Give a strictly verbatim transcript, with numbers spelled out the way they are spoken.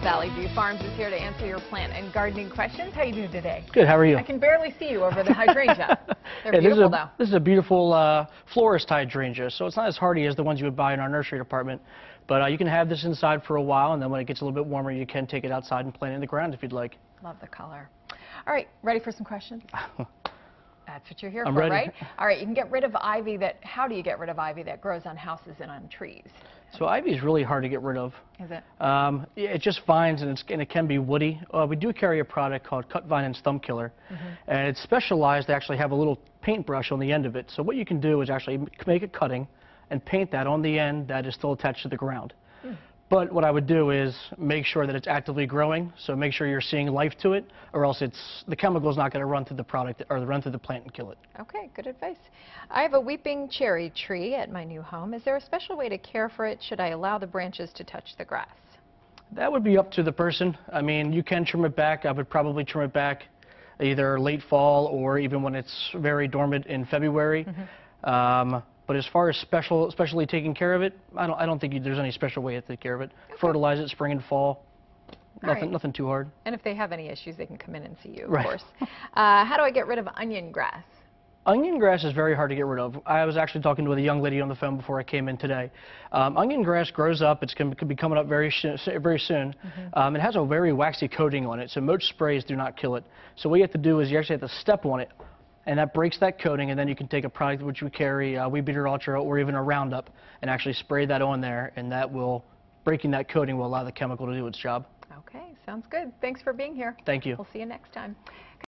from Valley View Farms is here to answer your plant and gardening questions. How are you doing today? Good. How are you? I can barely see you over the hydrangea. They're yeah, beautiful, this a, though. This is a beautiful uh, florist hydrangea, so it's not as hardy as the ones you would buy in our nursery department. But uh, you can have this inside for a while, and then when it gets a little bit warmer, you can take it outside and plant it in the ground if you'd like. Love the color. All right, ready for some questions? That's what you're here I'm for, ready. Right? All right, you can get rid of ivy that, how do you get rid of ivy that grows on houses and on trees? So ivy is really hard to get rid of. Is it? Um, it just vines and, it's, and it can be woody. Uh, we do carry a product called Cut Vine and Stump Killer. Mm-hmm. And it's specialized to actually have a little paintbrush on the end of it. So what you can do is actually make a cutting and paint that on the end that is still attached to the ground. Mm. But what I would do is make sure that it's actively growing, so make sure you're seeing life to it, or else it's the chemical is not going to run through the product or run through the plant and kill it. Okay, good advice. I have a weeping cherry tree at my new home. Is there a special way to care for it? Should I allow the branches to touch the grass? That would be up to the person. I mean, you can trim it back. I would probably trim it back either late fall or even when it's very dormant in February. Mm-hmm. um, But as far as special, specially taking care of it, I don't, I don't think you, there's any special way to take care of it. Okay. Fertilize it spring and fall. Nothing, right. nothing too hard. And if they have any issues, they can come in and see you, of right. course. Uh, how do I get rid of onion grass? Onion grass is very hard to get rid of. I was actually talking to a young lady on the phone before I came in today. Um, onion grass grows up. It could be coming up very, very soon. Mm-hmm. um, it has a very waxy coating on it, so most sprays do not kill it. So what you have to do is you actually have to step on it. And that breaks that coating, and then you can take a product which we carry, uh, Weed Beater Ultra, or even a Roundup, and actually spray that on there, and that will, breaking that coating will allow the chemical to do its job. Okay, sounds good. Thanks for being here. Thank you. We'll see you next time.